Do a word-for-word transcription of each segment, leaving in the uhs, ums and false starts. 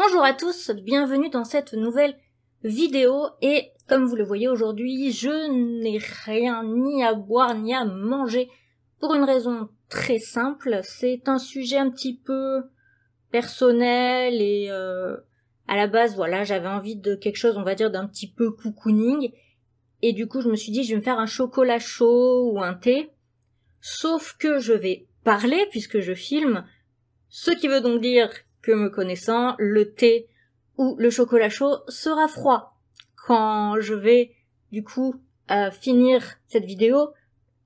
Bonjour à tous, bienvenue dans cette nouvelle vidéo et comme vous le voyez aujourd'hui, je n'ai rien ni à boire ni à manger pour une raison très simple, c'est un sujet un petit peu personnel et euh, à la base voilà, j'avais envie de quelque chose on va dire d'un petit peu cocooning et du coup je me suis dit je vais me faire un chocolat chaud ou un thé, sauf que je vais parler puisque je filme, ce qui veut donc dire que me connaissant, le thé ou le chocolat chaud sera froid. Quand je vais du coup euh, finir cette vidéo,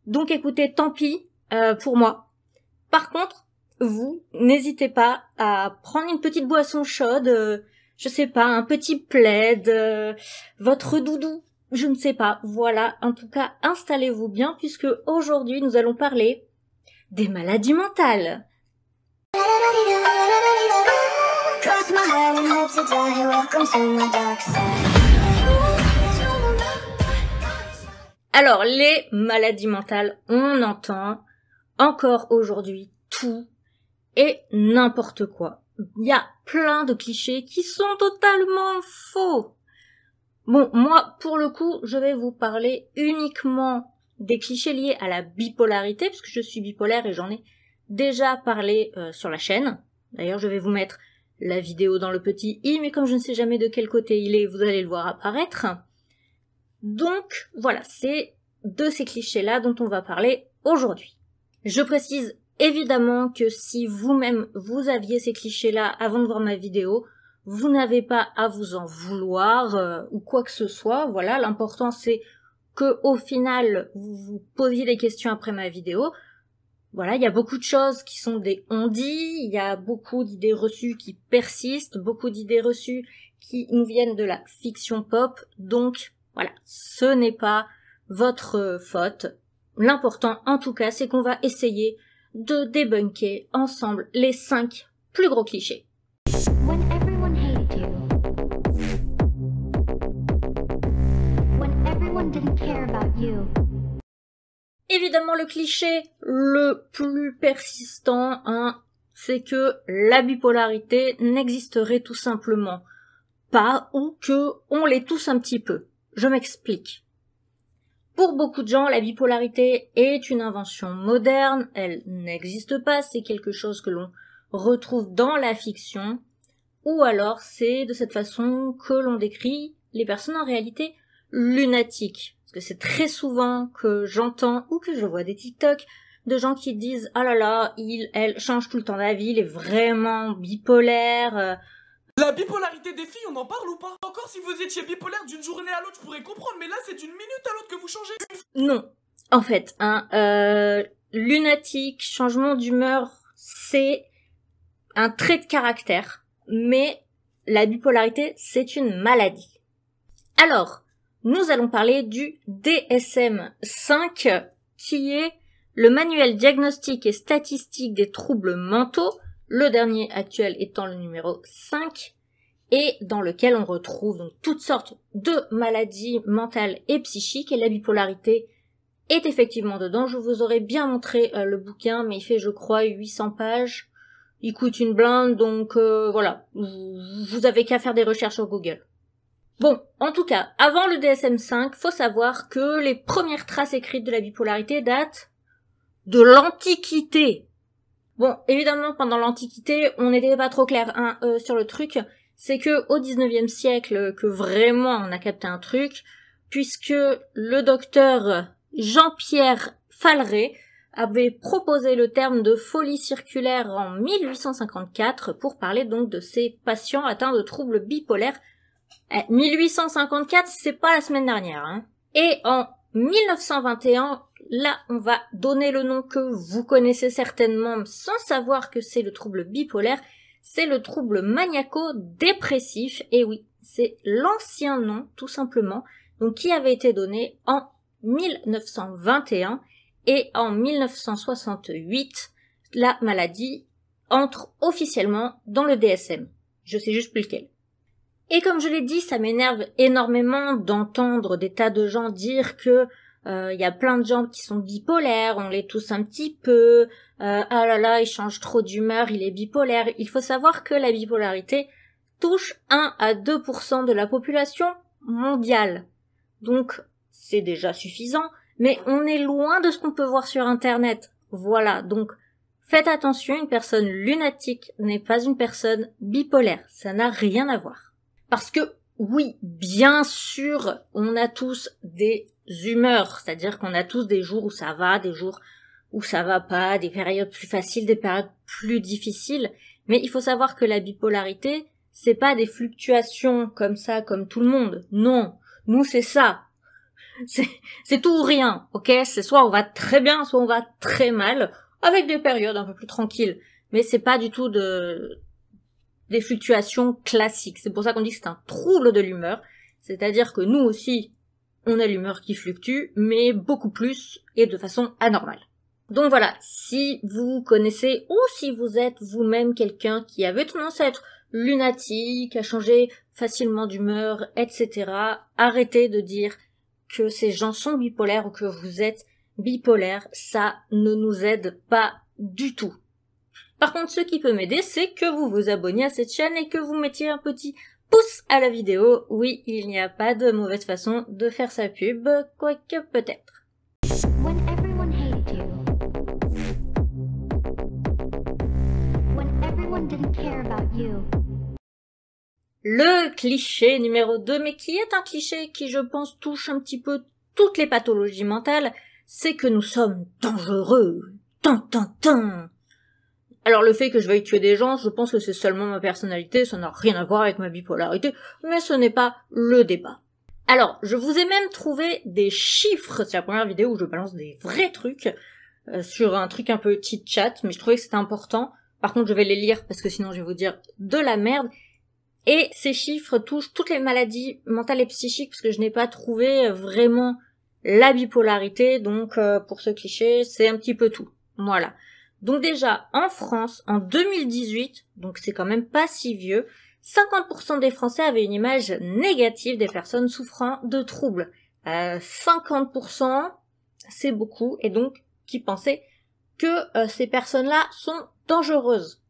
donc écoutez, tant pis euh, pour moi. Par contre, vous, n'hésitez pas à prendre une petite boisson chaude, euh, je sais pas, un petit plaid, euh, votre doudou, je ne sais pas. Voilà, en tout cas, installez-vous bien puisque aujourd'hui nous allons parler des maladies mentales. Alors, les maladies mentales, on entend encore aujourd'hui tout et n'importe quoi. Il y a plein de clichés qui sont totalement faux. Bon, moi, pour le coup, je vais vous parler uniquement des clichés liés à la bipolarité, puisque je suis bipolaire et j'en ai déjà parlé euh, sur la chaîne. D'ailleurs, je vais vous mettre la vidéo dans le petit i, mais comme je ne sais jamais de quel côté il est, vous allez le voir apparaître. Donc, voilà, c'est de ces clichés-là dont on va parler aujourd'hui. Je précise évidemment que si vous-même, vous aviez ces clichés-là avant de voir ma vidéo, vous n'avez pas à vous en vouloir euh, ou quoi que ce soit. Voilà, l'important c'est que au final, vous vous posiez des questions après ma vidéo. Voilà, il y a beaucoup de choses qui sont des on-dit, il y a beaucoup d'idées reçues qui persistent, beaucoup d'idées reçues qui nous viennent de la fiction pop, donc voilà, ce n'est pas votre faute. L'important en tout cas, c'est qu'on va essayer de débunker ensemble les cinq plus gros clichés. Évidemment, le cliché le plus persistant, hein, c'est que la bipolarité n'existerait tout simplement pas ou que on l'est tous un petit peu. Je m'explique. Pour beaucoup de gens, la bipolarité est une invention moderne, elle n'existe pas, c'est quelque chose que l'on retrouve dans la fiction, ou alors c'est de cette façon que l'on décrit les personnes en réalité lunatiques. Que c'est très souvent que j'entends ou que je vois des TikTok de gens qui disent « Ah là là, il, elle change tout le temps d'avis, il est vraiment bipolaire. » La bipolarité des filles, on en parle ou pas? Encore si vous étiez bipolaire d'une journée à l'autre, je pourrais comprendre, mais là c'est d'une minute à l'autre que vous changez. Non, en fait, hein, euh, lunatique, changement d'humeur, c'est un trait de caractère, mais la bipolarité, c'est une maladie. Alors, nous allons parler du D S M cinq, qui est le manuel diagnostique et statistique des troubles mentaux, le dernier actuel étant le numéro cinq, et dans lequel on retrouve donc toutes sortes de maladies mentales et psychiques, et la bipolarité est effectivement dedans. Je vous aurais bien montré euh, le bouquin, mais il fait, je crois, huit cents pages. Il coûte une blinde, donc euh, voilà, vous avez qu'à faire des recherches sur Google. Bon, en tout cas, avant le D S M cinq, faut savoir que les premières traces écrites de la bipolarité datent de l'Antiquité. Bon, évidemment, pendant l'Antiquité, on n'était pas trop clair hein, euh, sur le truc. C'est que au dix-neuvième siècle que vraiment on a capté un truc, puisque le docteur Jean-Pierre Falret avait proposé le terme de folie circulaire en mille huit cent cinquante-quatre pour parler donc de ces patients atteints de troubles bipolaires. mille huit cent cinquante-quatre, c'est pas la semaine dernière, hein. Et en mille neuf cent vingt et un, là, on va donner le nom que vous connaissez certainement sans savoir que c'est le trouble bipolaire, c'est le trouble maniaco-dépressif, et oui, c'est l'ancien nom, tout simplement, donc qui avait été donné en mille neuf cent vingt et un, et en mille neuf cent soixante-huit, la maladie entre officiellement dans le D S M. Je sais juste plus lequel. Et comme je l'ai dit, ça m'énerve énormément d'entendre des tas de gens dire que euh, y a plein de gens qui sont bipolaires, on l'est tous un petit peu, euh, ah là là, il change trop d'humeur, il est bipolaire. Il faut savoir que la bipolarité, touche un à deux pour cent de la population mondiale. Donc, c'est déjà suffisant, mais on est loin de ce qu'on peut voir sur Internet. Voilà, donc faites attention, une personne lunatique n'est pas une personne bipolaire. Ça n'a rien à voir. Parce que, oui, bien sûr, on a tous des humeurs, c'est-à-dire qu'on a tous des jours où ça va, des jours où ça va pas, des périodes plus faciles, des périodes plus difficiles, mais il faut savoir que la bipolarité, c'est pas des fluctuations comme ça, comme tout le monde. Non, nous c'est ça. C'est tout ou rien, ok? C'est soit on va très bien, soit on va très mal, avec des périodes un peu plus tranquilles. Mais c'est pas du tout de, des fluctuations classiques. C'est pour ça qu'on dit que c'est un trouble de l'humeur. C'est-à-dire que nous aussi, on a l'humeur qui fluctue, mais beaucoup plus et de façon anormale. Donc voilà, si vous connaissez ou si vous êtes vous-même quelqu'un qui avait tendance à être lunatique, à changer facilement d'humeur, et cetera, arrêtez de dire que ces gens sont bipolaires ou que vous êtes bipolaire, ça ne nous aide pas du tout. Par contre, ce qui peut m'aider, c'est que vous vous abonniez à cette chaîne et que vous mettiez un petit pouce à la vidéo. Oui, il n'y a pas de mauvaise façon de faire sa pub, quoique peut-être. Le cliché numéro deux, mais qui est un cliché qui, je pense, touche un petit peu toutes les pathologies mentales, c'est que nous sommes dangereux. Tan, tan, tan. Alors le fait que je veuille tuer des gens, je pense que c'est seulement ma personnalité, ça n'a rien à voir avec ma bipolarité, mais ce n'est pas le débat. Alors, je vous ai même trouvé des chiffres, c'est la première vidéo où je balance des vrais trucs, euh, sur un truc un peu petit chat, mais je trouvais que c'était important. Par contre, je vais les lire parce que sinon je vais vous dire de la merde. Et ces chiffres touchent toutes les maladies mentales et psychiques, parce que je n'ai pas trouvé vraiment la bipolarité, donc euh, pour ce cliché, c'est un petit peu tout. Voilà. Donc déjà, en France, en deux mille dix-huit, donc c'est quand même pas si vieux, cinquante pour cent des Français avaient une image négative des personnes souffrant de troubles. Euh, cinquante pour cent, c'est beaucoup, et donc qui pensaient que euh, ces personnes-là sont dangereuses.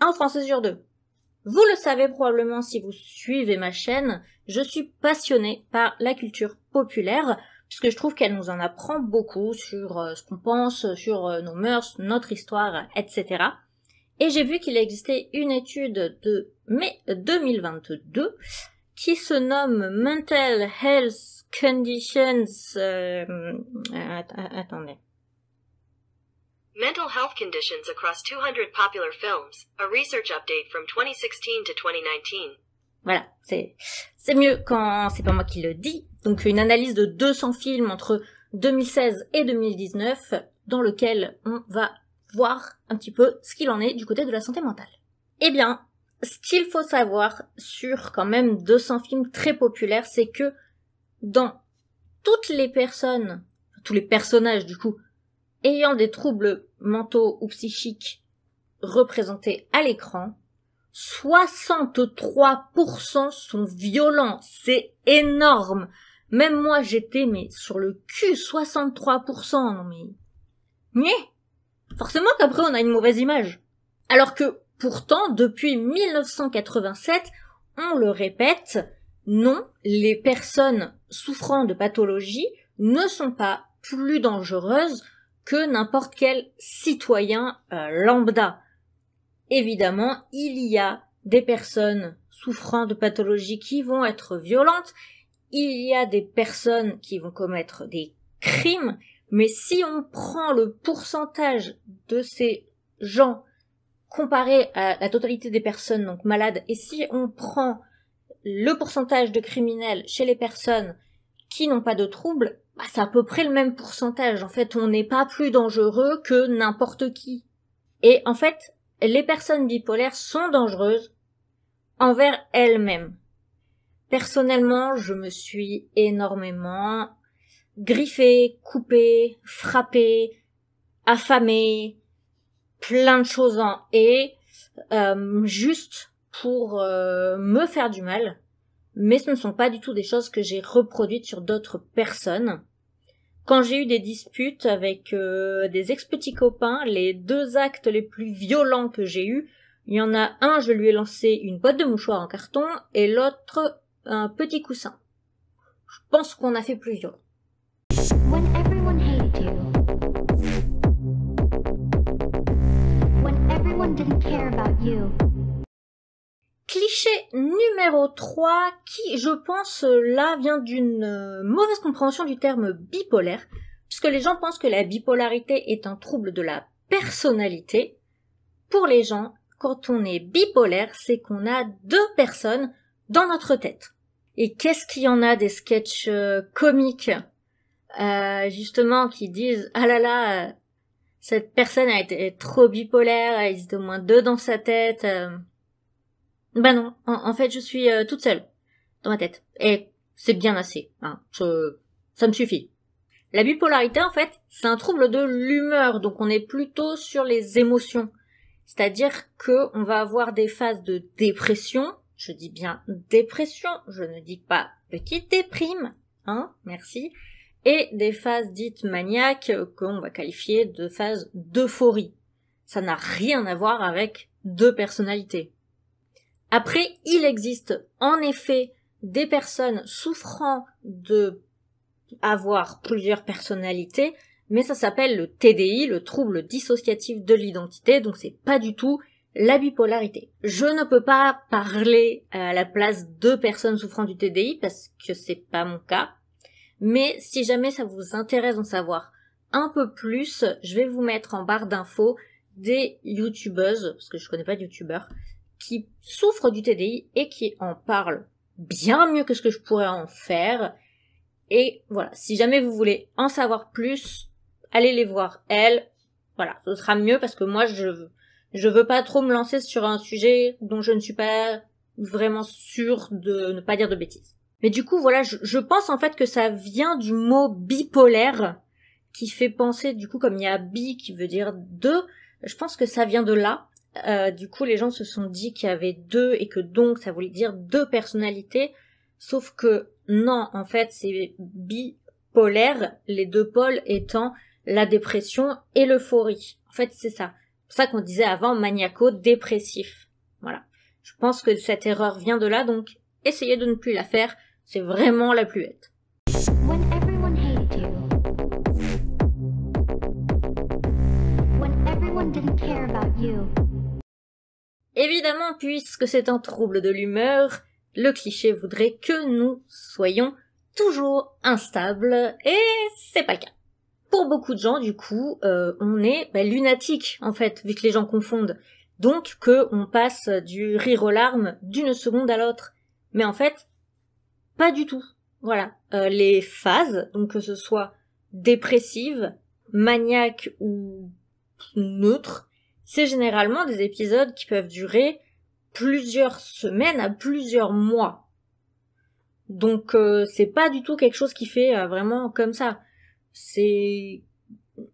Un Français sur deux. Vous le savez probablement si vous suivez ma chaîne, je suis passionnée par la culture populaire, puisque je trouve qu'elle nous en apprend beaucoup sur euh, ce qu'on pense, sur euh, nos mœurs, notre histoire, et cetera. Et j'ai vu qu'il existait une étude de mai deux mille vingt-deux qui se nomme Mental Health Conditions... Euh, att attendez. Mental health conditions across two hundred popular films, a research update from twenty sixteen to twenty nineteen. Voilà, c'est mieux quand c'est pas moi qui le dis. Donc une analyse de deux cents films entre deux mille seize et deux mille dix-neuf dans lequel on va voir un petit peu ce qu'il en est du côté de la santé mentale. Eh bien, ce qu'il faut savoir sur quand même deux cents films très populaires, c'est que dans toutes les personnes, tous les personnages du coup, ayant des troubles mentaux ou psychiques représentés à l'écran, soixante-trois pour cent sont violents. C'est énorme. Même moi, j'étais mais sur le cul, soixante-trois pour cent. Non mais... mais forcément qu'après, on a une mauvaise image. Alors que, pourtant, depuis mille neuf cent quatre-vingt-sept, on le répète, non, les personnes souffrant de pathologie ne sont pas plus dangereuses que n'importe quel citoyen euh, lambda. Évidemment, il y a des personnes souffrant de pathologies qui vont être violentes, il y a des personnes qui vont commettre des crimes, mais si on prend le pourcentage de ces gens comparé à la totalité des personnes donc malades, et si on prend le pourcentage de criminels chez les personnes qui n'ont pas de troubles, bah, c'est à peu près le même pourcentage. En fait, on n'est pas plus dangereux que n'importe qui. Et en fait, les personnes bipolaires sont dangereuses envers elles-mêmes. Personnellement, je me suis énormément griffée, coupée, frappée, affamée, plein de choses en et, euh, juste pour euh, me faire du mal. Mais ce ne sont pas du tout des choses que j'ai reproduites sur d'autres personnes. Quand j'ai eu des disputes avec euh, des ex-petits copains, les deux actes les plus violents que j'ai eus, Il y en a un, je lui ai lancé une boîte de mouchoirs en carton et l'autre, un petit coussin. Je pense qu'on a fait plus violent. Cliché numéro trois qui, je pense, là vient d'une mauvaise compréhension du terme bipolaire, puisque les gens pensent que la bipolarité est un trouble de la personnalité. Pour les gens, quand on est bipolaire, c'est qu'on a deux personnes dans notre tête. Et qu'est-ce qu'il y en a des sketchs euh, comiques, euh, justement, qui disent « Ah là là, euh, cette personne a été trop bipolaire, elle existe au moins deux dans sa tête. Euh... » Ben non, en, en fait, je suis euh, toute seule dans ma tête. Et c'est bien assez, hein, je, ça me suffit. La bipolarité, en fait, c'est un trouble de l'humeur, donc on est plutôt sur les émotions. C'est-à-dire que on va avoir des phases de dépression, je dis bien dépression, je ne dis pas petite déprime, hein, merci, et des phases dites maniaques qu'on va qualifier de phases d'euphorie. Ça n'a rien à voir avec deux personnalités. Après, il existe en effet des personnes souffrant de avoir plusieurs personnalités, mais ça s'appelle le T D I, le trouble dissociatif de l'identité, donc c'est pas du tout la bipolarité. Je ne peux pas parler à la place de personnes souffrant du T D I parce que c'est pas mon cas, mais si jamais ça vous intéresse d'en savoir un peu plus, je vais vous mettre en barre d'infos des youtubeuses, parce que je connais pas de youtubeurs, qui souffrent du T D I et qui en parlent bien mieux que ce que je pourrais en faire. Et voilà, si jamais vous voulez en savoir plus, allez les voir elles. Voilà, ce sera mieux parce que moi je je veux pas trop me lancer sur un sujet dont je ne suis pas vraiment sûre de ne pas dire de bêtises. Mais du coup voilà, je, je pense en fait que ça vient du mot bipolaire qui fait penser, du coup comme il y a bi qui veut dire deux, je pense que ça vient de là. Euh, du coup les gens se sont dit qu'il y avait deux et que donc ça voulait dire deux personnalités, sauf que non, en fait, c'est bipolaire, les deux pôles étant la dépression et l'euphorie. En fait, c'est ça. C'est ça qu'on disait avant, maniaco-dépressif. Voilà. Je pense que cette erreur vient de là, donc essayez de ne plus la faire. C'est vraiment la plus bête. Évidemment, puisque c'est un trouble de l'humeur, le cliché voudrait que nous soyons toujours instables, et c'est pas le cas. Pour beaucoup de gens, du coup, euh, on est bah, lunatique, en fait, vu que les gens confondent. Donc, qu'on passe du rire aux larmes d'une seconde à l'autre. Mais en fait, pas du tout. Voilà. Euh, les phases, donc que ce soit dépressive, maniaque ou neutre, c'est généralement des épisodes qui peuvent durer plusieurs semaines à plusieurs mois. Donc euh, c'est pas du tout quelque chose qui fait euh, vraiment comme ça. C'est...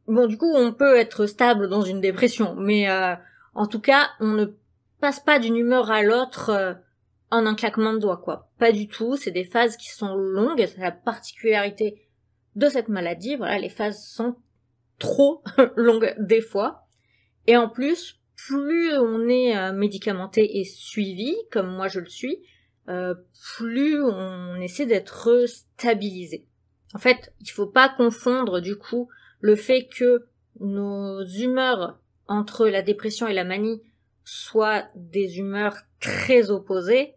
Bon, du coup, on peut être stable dans une dépression, mais euh, en tout cas, on ne passe pas d'une humeur à l'autre euh, en un claquement de doigts, quoi. Pas du tout, c'est des phases qui sont longues, c'est la particularité de cette maladie, voilà, les phases sont trop longues des fois, et en plus, plus on est médicamenté et suivi, comme moi je le suis, euh, plus on essaie d'être stabilisé. En fait, il faut pas confondre du coup le fait que nos humeurs entre la dépression et la manie soient des humeurs très opposées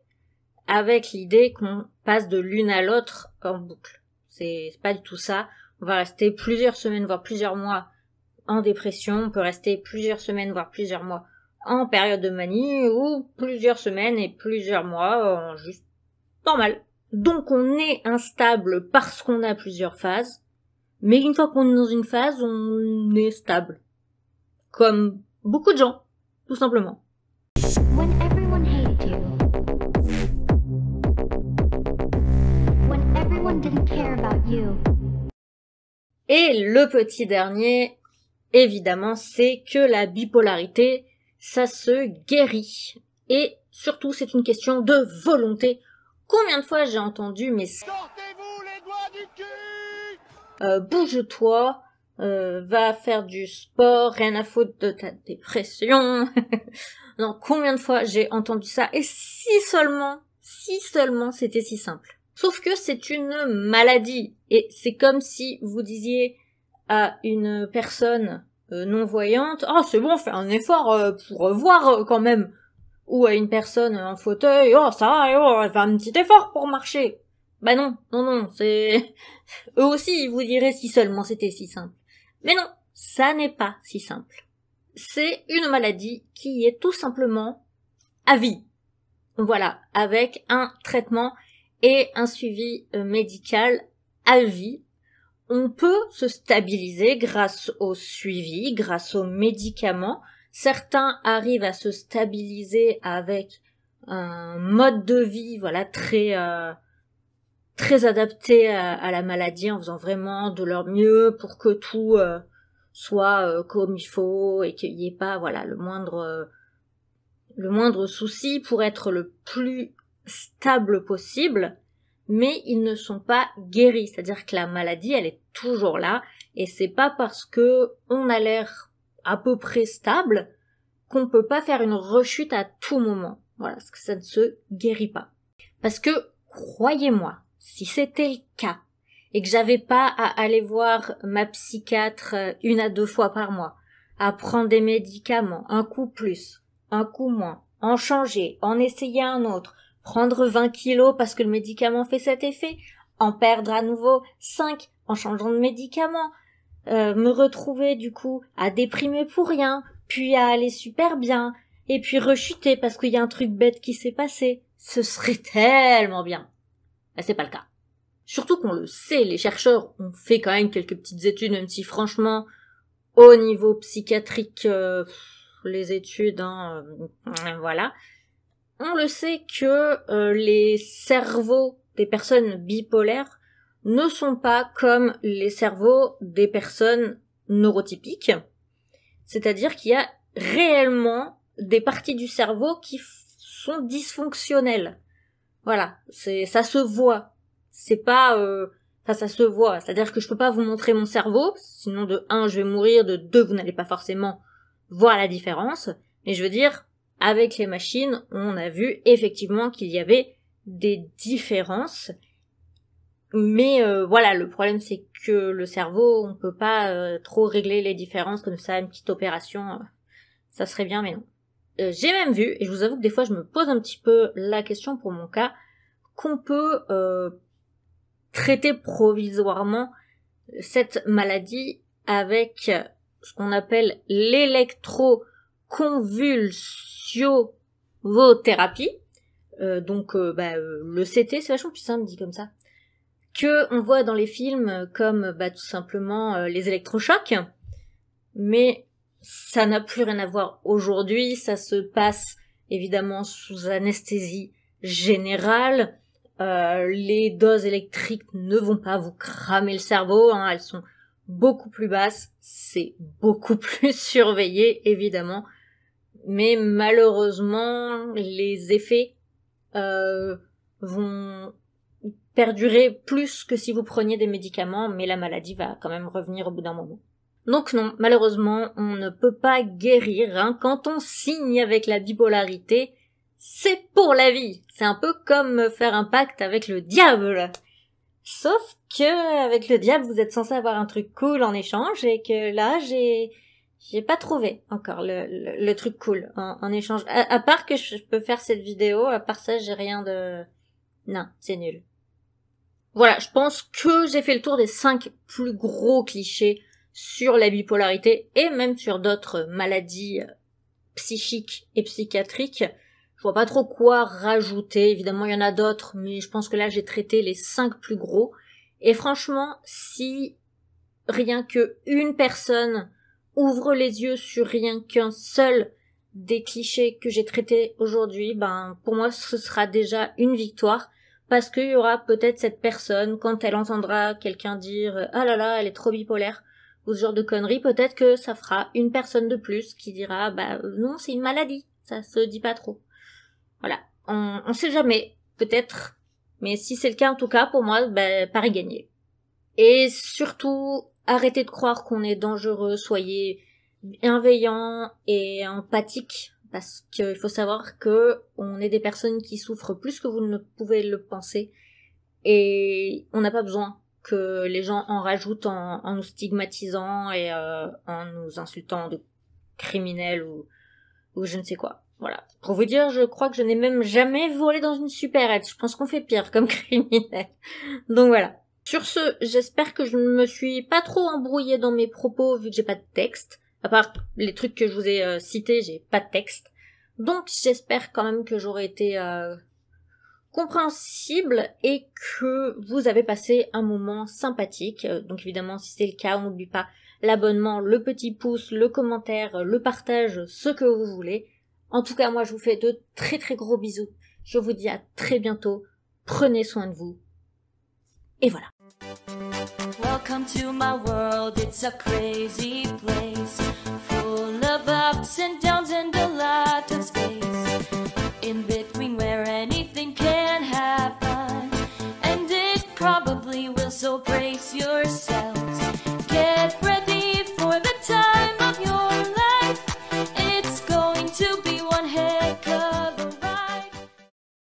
avec l'idée qu'on passe de l'une à l'autre en boucle. C'est pas du tout ça. On va rester plusieurs semaines, voire plusieurs mois en dépression, on peut rester plusieurs semaines, voire plusieurs mois en période de manie, ou plusieurs semaines et plusieurs mois en juste normal. Donc on est instable parce qu'on a plusieurs phases, mais une fois qu'on est dans une phase, on est stable. Comme beaucoup de gens, tout simplement. When everyone hated you. When everyone didn't care about you. Et le petit dernier... Évidemment, c'est que la bipolarité, ça se guérit. Et surtout, c'est une question de volonté. Combien de fois j'ai entendu, mais... Sortez-vous les doigts du cul !« euh, Bouge-toi, euh, va faire du sport, rien à foutre de ta dépression. Non, combien de fois j'ai entendu ça, et si seulement, si seulement c'était si simple. Sauf que c'est une maladie, et c'est comme si vous disiez à une personne euh, non-voyante, « Ah, oh, c'est bon, fais un effort euh, pour voir euh, quand même !» Ou à une personne en fauteuil, « Oh, ça va, oh, fais un petit effort pour marcher !» Bah non, non, non, c'est... Eux aussi, ils vous diraient si seulement c'était si simple. Mais non, ça n'est pas si simple. C'est une maladie qui est tout simplement à vie. Voilà, avec un traitement et un suivi médical à vie. On peut se stabiliser grâce au suivi, grâce aux médicaments. Certains arrivent à se stabiliser avec un mode de vie, voilà, très euh, très adapté à, à la maladie, en faisant vraiment de leur mieux pour que tout euh, soit euh, comme il faut et qu'il n'y ait pas, voilà, le moindre euh, le moindre souci, pour être le plus stable possible. Mais ils ne sont pas guéris, c'est-à-dire que la maladie, elle est toujours là, et c'est pas parce que on a l'air à peu près stable qu'on peut pas faire une rechute à tout moment. Voilà, parce que ça ne se guérit pas. Parce que, croyez-moi, si c'était le cas, et que j'avais pas à aller voir ma psychiatre une à deux fois par mois, à prendre des médicaments, un coup plus, un coup moins, en changer, en essayer un autre, prendre vingt kilos parce que le médicament fait cet effet, en perdre à nouveau cinq en changeant de médicament, euh, me retrouver du coup à déprimer pour rien, puis à aller super bien, et puis rechuter parce qu'il y a un truc bête qui s'est passé. Ce serait tellement bien. Ben, c'est pas le cas. Surtout qu'on le sait, les chercheurs ont fait quand même quelques petites études, même si franchement, au niveau psychiatrique, euh, les études, hein, euh, voilà... On le sait que euh, les cerveaux des personnes bipolaires ne sont pas comme les cerveaux des personnes neurotypiques. C'est-à-dire qu'il y a réellement des parties du cerveau qui sont dysfonctionnelles. Voilà, c'est ça se voit. C'est pas... Euh, enfin, ça se voit. C'est-à-dire que je peux pas vous montrer mon cerveau, sinon de un, je vais mourir, de deux, vous n'allez pas forcément voir la différence. Mais je veux dire... Avec les machines, on a vu effectivement qu'il y avait des différences. Mais euh, voilà, le problème c'est que le cerveau, on ne peut pas euh, trop régler les différences comme ça, une petite opération, euh, ça serait bien, mais non. Euh, j'ai même vu, et je vous avoue que des fois je me pose un petit peu la question pour mon cas, qu'on peut euh, traiter provisoirement cette maladie avec ce qu'on appelle l'électro convulsiovothérapie, euh, donc euh, bah, euh, le C T, c'est vachement plus simple dit comme ça, que on voit dans les films comme bah, tout simplement euh, les électrochocs, mais ça n'a plus rien à voir aujourd'hui, ça se passe évidemment sous anesthésie générale, euh, les doses électriques ne vont pas vous cramer le cerveau, hein, elles sont beaucoup plus basses, c'est beaucoup plus surveillé évidemment. Mais malheureusement, les effets euh, vont perdurer plus que si vous preniez des médicaments, mais la maladie va quand même revenir au bout d'un moment. Donc non, malheureusement, on ne peut pas guérir. Hein. Quand on signe avec la bipolarité, c'est pour la vie. C'est un peu comme faire un pacte avec le diable. Sauf que avec le diable, vous êtes censé avoir un truc cool en échange, et que là, j'ai... J'ai pas trouvé encore le, le, le truc cool en, en échange. À, à part que je peux faire cette vidéo, à part ça, j'ai rien de... Non, c'est nul. Voilà, je pense que j'ai fait le tour des cinq plus gros clichés sur la bipolarité et même sur d'autres maladies psychiques et psychiatriques. Je vois pas trop quoi rajouter. Évidemment, il y en a d'autres, mais je pense que là, j'ai traité les cinq plus gros. Et franchement, si rien que une personne... ouvre les yeux sur rien qu'un seul des clichés que j'ai traités aujourd'hui, ben pour moi ce sera déjà une victoire, parce qu'il y aura peut-être cette personne, quand elle entendra quelqu'un dire « Ah là là, elle est trop bipolaire » ou ce genre de conneries, peut-être que ça fera une personne de plus qui dira « Bah non, c'est une maladie, ça se dit pas trop. » Voilà, on, on sait jamais, peut-être, mais si c'est le cas en tout cas, pour moi, ben, pari gagné. Et surtout, arrêtez de croire qu'on est dangereux, soyez bienveillant et empathique, parce qu'il faut savoir que on est des personnes qui souffrent plus que vous ne pouvez le penser, et on n'a pas besoin que les gens en rajoutent en, en nous stigmatisant et euh, en nous insultant de criminels ou, ou je ne sais quoi. Voilà. Pour vous dire, je crois que je n'ai même jamais volé dans une supérette. Je pense qu'on fait pire comme criminel. Donc voilà. Sur ce, j'espère que je ne me suis pas trop embrouillée dans mes propos vu que j'ai pas de texte. À part les trucs que je vous ai euh, cités, j'ai pas de texte. Donc j'espère quand même que j'aurai été euh, compréhensible et que vous avez passé un moment sympathique. Donc évidemment, si c'est le cas, on n'oublie pas l'abonnement, le petit pouce, le commentaire, le partage, ce que vous voulez. En tout cas, moi, je vous fais de très très gros bisous. Je vous dis à très bientôt. Prenez soin de vous. Et voilà. Welcome to my world. It's a crazy place. Full of ups and downs and a lot of space. In between where anything can happen. And it probably will, so brace yourself.